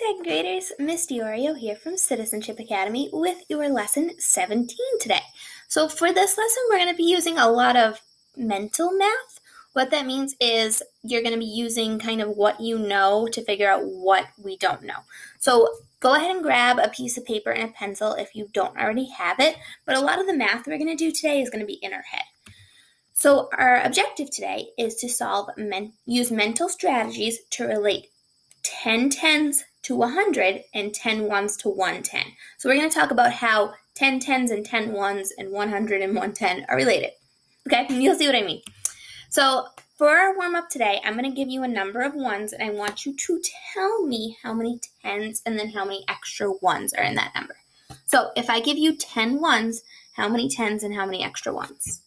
second graders, Ms. Diorio here from Citizenship Academy with your lesson 17 today. So for this lesson, we're going to be using a lot of mental math. What that means is you're going to be using kind of what you know to figure out what we don't know. So go ahead and grab a piece of paper and a pencil if you don't already have it. But a lot of the math we're going to do today is going to be in our head. So our objective today is to use mental strategies to relate 10 tens to 100 and 10 ones to 110. So we're going to talk about how 10 tens and 10 ones and 100 and 110 are related. Okay, you'll see what I mean. So for our warm-up today, I'm going to give you a number of ones, and I want you to tell me how many tens and then how many extra ones are in that number. So if I give you 10 ones, how many tens and how many extra ones?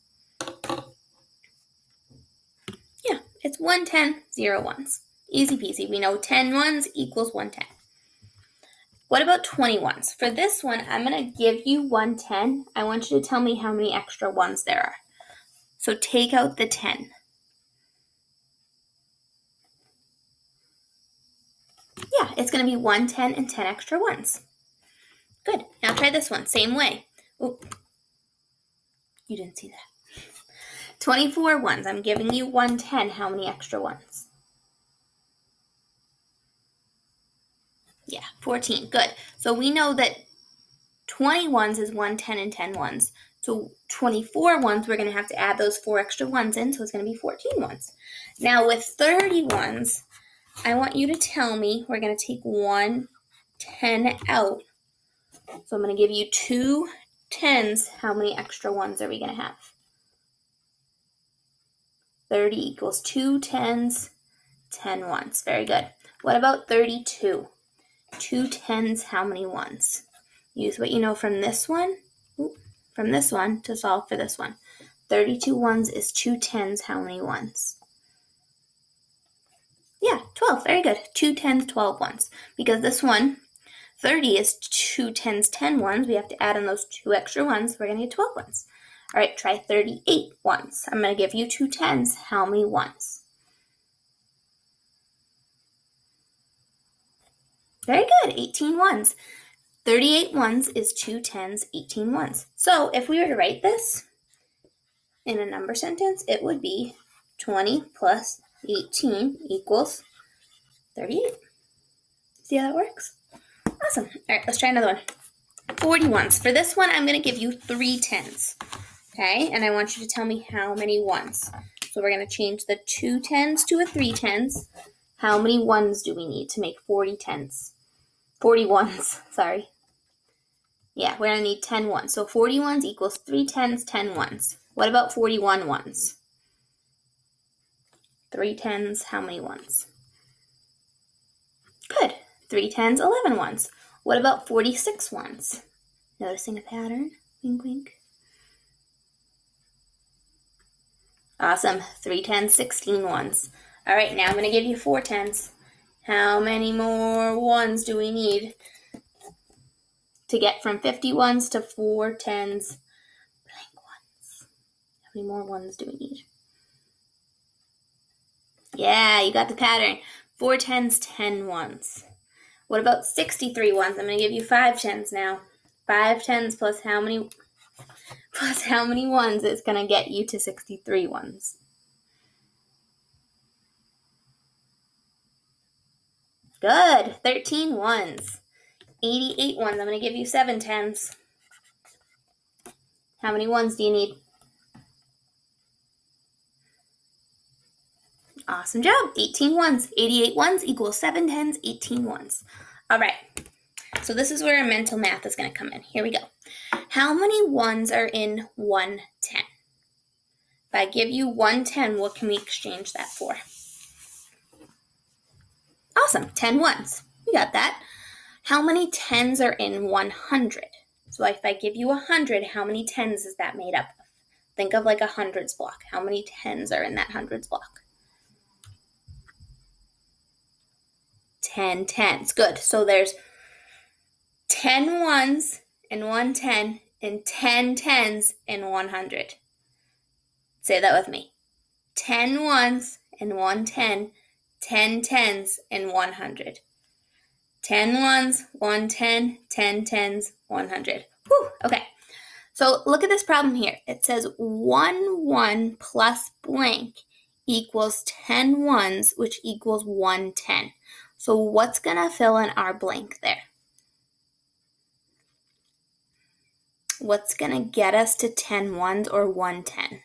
Yeah, it's 1 10, 0 ones. Easy peasy. We know 10 ones equals 110. What about 20 ones? For this one, I'm going to give you 1 10. I want you to tell me how many extra ones there are. So take out the 10. Yeah, it's going to be 1 10 and 10 extra ones. Good. Now try this one. Same way. Oh, you didn't see that. 24 ones. I'm giving you 1 10. How many extra ones? Yeah, 14. Good. So we know that 20 ones is 1 10 and 10 ones. So 24 ones, we're going to have to add those 4 extra ones in, so it's going to be 14 ones. Now with 30 ones, I want you to tell me, we're going to take 1 10 out. So I'm going to give you 2 10s. How many extra ones are we going to have? 30 equals 2 10s, 10 ones. Very good. What about 32? 2 10s, how many ones? Use what you know from this one to solve for this one. 32 ones is 2 10s, how many ones? Yeah, 12, very good. 2 10s, 12 ones. Because this one, 30 is 2 10s, 10 ones. We have to add in those 2 extra ones. We're going to get 12 ones. All right, try 38 ones. I'm going to give you 2 10s, how many ones? Very good, 18 ones. 38 ones is 2 10s, 18 ones. So if we were to write this in a number sentence, it would be 20 plus 18 equals 38. See how that works? Awesome. All right, let's try another one. 40 ones. For this one, I'm going to give you 3 10s. Okay, and I want you to tell me how many ones. So we're going to change the 2 10s to a 3 10s. How many ones do we need to make 40 ones, sorry. Yeah, we're going to need 10 ones. So 40 ones equals 3 10s, 10 ones. What about 41 ones? 3 10s, how many ones? Good. 3 10s, 11 ones. What about 46 ones? Noticing a pattern? Wink, wink. Awesome. 3 10s, 16 ones. All right, now I'm going to give you 4 10s. How many more ones do we need to get from 50 ones to 4 10s? Blank ones. How many more ones do we need? Yeah, you got the pattern. 4 10s, 10 ones. What about 63 ones? I'm going to give you 5 10s now. 5 10s plus how many ones is going to get you to 63 ones? Good. 13 ones. 88 ones. I'm going to give you 7 10s. How many ones do you need? Awesome job. 18 ones. 88 ones equals 7 10s, 18 ones. All right. So this is where our mental math is going to come in. Here we go. How many ones are in 1 10? If I give you 1 10, what can we exchange that for? Awesome. 10 ones. We got that. How many tens are in 100? So if I give you 100, how many tens is that made up of? Think of like a hundreds block. How many tens are in that hundreds block? 10 tens. Good. So there's 10 ones in 1 10 and 10 tens in 100. Say that with me. 10 ones in 1 10. 10 tens in 100. 10 ones, 1 10, 10 tens, 100. Whew, okay. So look at this problem here. It says 1 1 plus blank equals 10 ones, which equals 1 10. So what's gonna fill in our blank there? What's gonna get us to 10 ones or 1 10?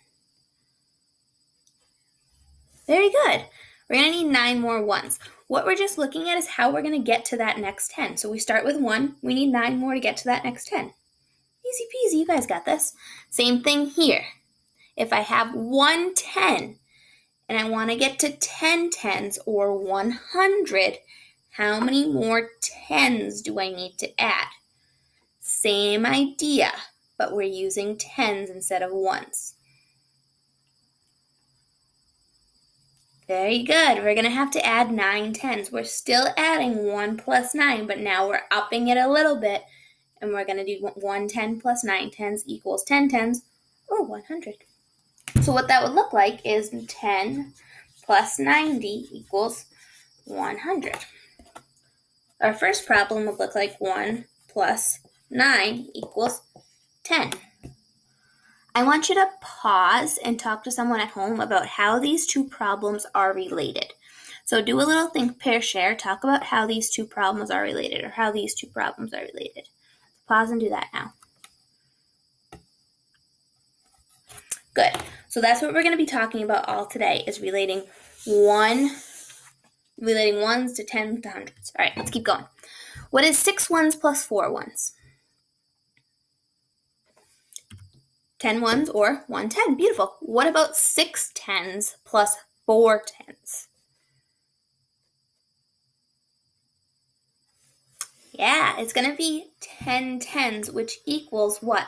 Very good. We're gonna need 9 more ones. What we're just looking at is how we're gonna get to that next 10. So we start with 1, we need 9 more to get to that next 10. Easy peasy, you guys got this. Same thing here. If I have 1 10 and I wanna get to 10 tens or 100, how many more tens do I need to add? Same idea, but we're using tens instead of ones. Very good. We're going to have to add 9 tens. We're still adding 1 plus 9, but now we're upping it a little bit, and we're going to do 1 10 plus 9 tens equals 10 tens, or 100. So what that would look like is 10 plus 90 equals 100. Our first problem would look like 1 plus 9 equals 10. I want you to pause and talk to someone at home about how these two problems are related. So do a little think, pair, share. Talk about how these two problems are related, or how these two problems are related. Pause and do that now. Good. So that's what we're going to be talking about all today, is relating ones to 10 to hundreds. All right, let's keep going. What is 6 ones plus 4 ones? 10 ones or 1 10. Beautiful. What about 6 tens plus 4 tens? Yeah, it's going to be 10 tens, which equals what?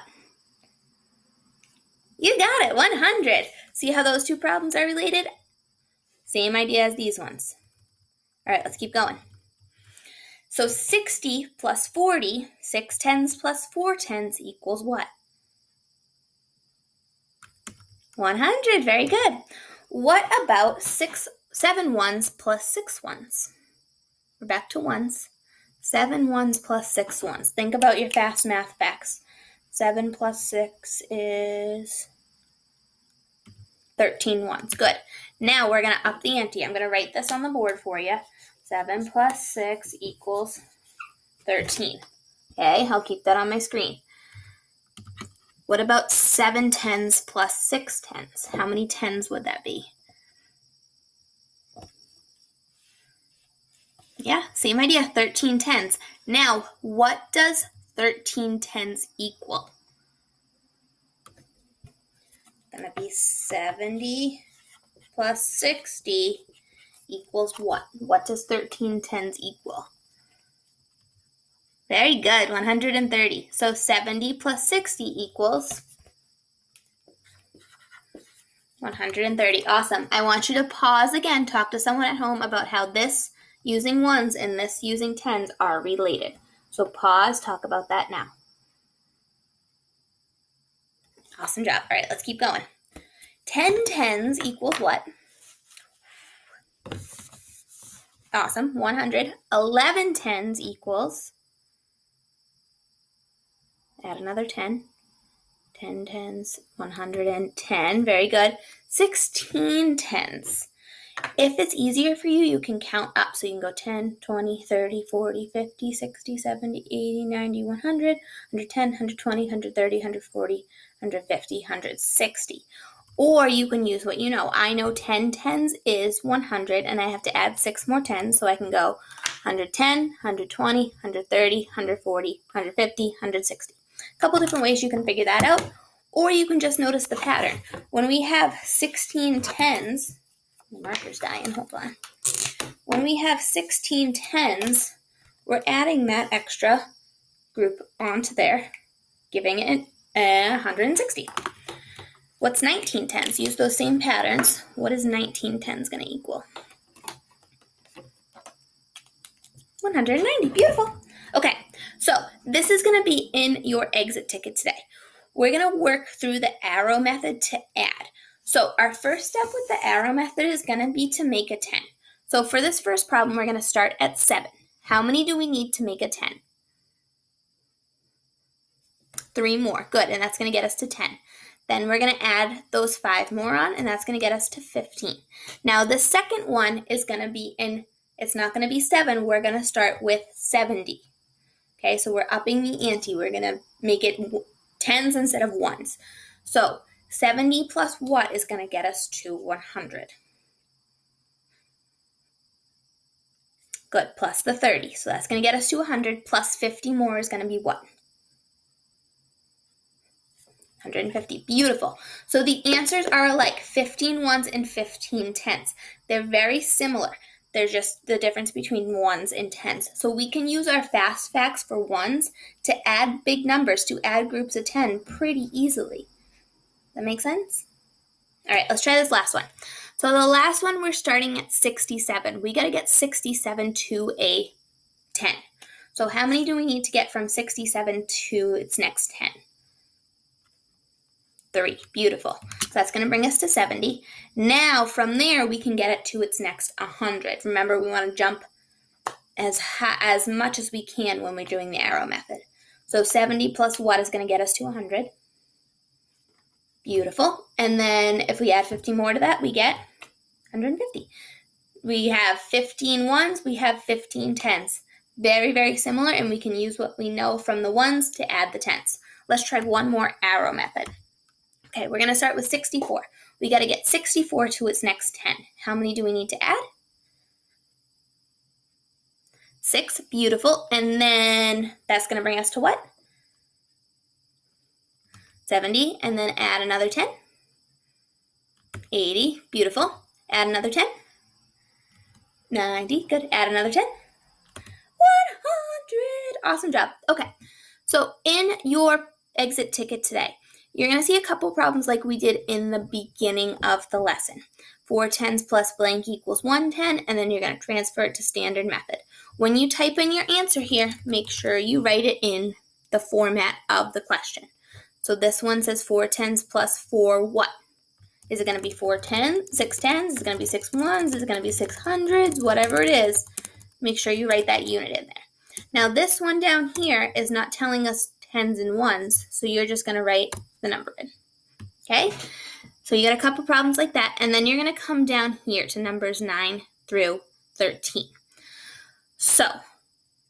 You got it, 100. See how those two problems are related? Same idea as these ones. All right, let's keep going. So 60 plus 40, 6 tens plus 4 tens equals what? 100, very good. What about 7 ones plus 6 ones? We're back to ones. 7 ones plus 6 ones. Think about your fast math facts. 7 plus 6 is 13 ones. Good. Now we're going to up the ante. I'm going to write this on the board for you. 7 plus 6 equals 13. Okay, I'll keep that on my screen. What about 7 tens plus 6 tens? How many tens would that be? Yeah, same idea, 13 tens. Now, what does 13 tens equal? It's going to be 70 plus 60 equals what? What does 13 tens equal? Very good, 130. So 70 plus 60 equals 130. Awesome. I want you to pause again, talk to someone at home about how this using ones and this using tens are related. So pause, talk about that now. Awesome job. All right, let's keep going. 10 tens equals what? Awesome, 100. 11 tens equals... add another 10. 10 tens, 110. Very good. 16 tens. If it's easier for you, you can count up. So you can go 10, 20, 30, 40, 50, 60, 70, 80, 90, 100, 110, 120, 130, 140, 150, 160. Or you can use what you know. I know 10 tens is 100, and I have to add 6 more tens, so I can go 110, 120, 130, 140, 150, 160. A couple different ways you can figure that out, or you can just notice the pattern. When we have 16 tens, the marker's dying, hold on. When we have 16 tens, we're adding that extra group onto there, giving it 160. What's 19 tens? Use those same patterns. What is 19 tens going to equal? 190. Beautiful. Okay. So this is going to be in your exit ticket today. We're going to work through the arrow method to add. So our first step with the arrow method is going to be to make a 10. So for this first problem, we're going to start at 7. How many do we need to make a 10? 3 more. Good. And that's going to get us to 10. Then we're going to add those 5 more on, and that's going to get us to 15. Now, the second one is going to be in, it's not going to be 7. We're going to start with 70. Okay, so we're upping the ante. We're going to make it 10s instead of 1s. So 70 plus what is going to get us to 100? Good, plus the 30. So that's going to get us to 100, plus 50 more is going to be what? 150. Beautiful. So the answers are alike, 15 ones and 15 tens. They're very similar. They're just the difference between ones and tens. So we can use our fast facts for ones to add big numbers, to add groups of 10 pretty easily. That make sense? All right, let's try this last one. So the last one, we're starting at 67. We got to get 67 to a 10. So how many do we need to get from 67 to its next 10? 3. Beautiful. So that's going to bring us to 70. Now from there, we can get it to its next 100. Remember, we want to jump as high, as much as we can when we're doing the arrow method. So 70 plus what is going to get us to 100? Beautiful. And then if we add 50 more to that, we get 150. We have 15 ones, we have 15 tens. Very, very similar, and we can use what we know from the ones to add the tens. Let's try one more arrow method. Okay, we're going to start with 64. We got to get 64 to its next 10. How many do we need to add? 6. Beautiful. And then that's going to bring us to what? 70, and then add another 10. 80, beautiful. Add another 10. 90, good. Add another 10. 100, awesome job. Okay, so in your exit ticket today, you're going to see a couple problems like we did in the beginning of the lesson. 4 tens plus blank equals 1 10, and then you're going to transfer it to standard method. When you type in your answer here, make sure you write it in the format of the question. So this one says 4 tens plus 4 what? Is it going to be 4 tens, 6 tens? Is it going to be 6 ones? Is it going to be 6 hundreds? Whatever it is, make sure you write that unit in there. Now this one down here is not telling us tens and ones, so you're just going to write the number in. Okay? So you got a couple problems like that, and then you're going to come down here to numbers 9 through 13. So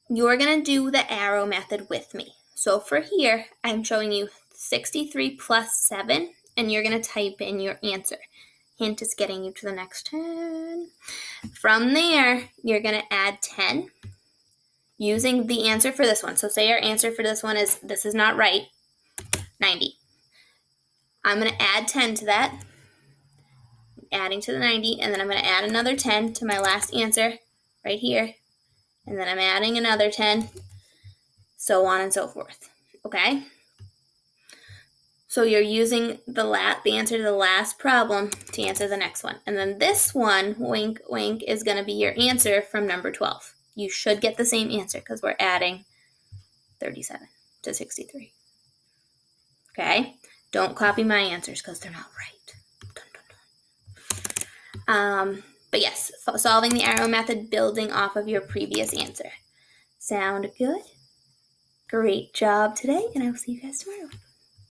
you're going to do the arrow method with me. So for here, I'm showing you 63 plus 7, and you're going to type in your answer. Hint is getting you to the next 10. From there, you're going to add 10 using the answer for this one. So say your answer for this one is, this is not right, 90. I'm going to add 10 to that, adding to the 90, and then I'm going to add another 10 to my last answer right here, and then I'm adding another 10, so on and so forth. Okay? So you're using the answer to the last problem to answer the next one. And then this one, wink, wink, is going to be your answer from number 12. You should get the same answer because we're adding 37 to 63. Okay? Don't copy my answers because they're not right. Dun, dun, dun. But yes, solving the arrow method, building off of your previous answer. Sound good? Great job today, and I will see you guys tomorrow.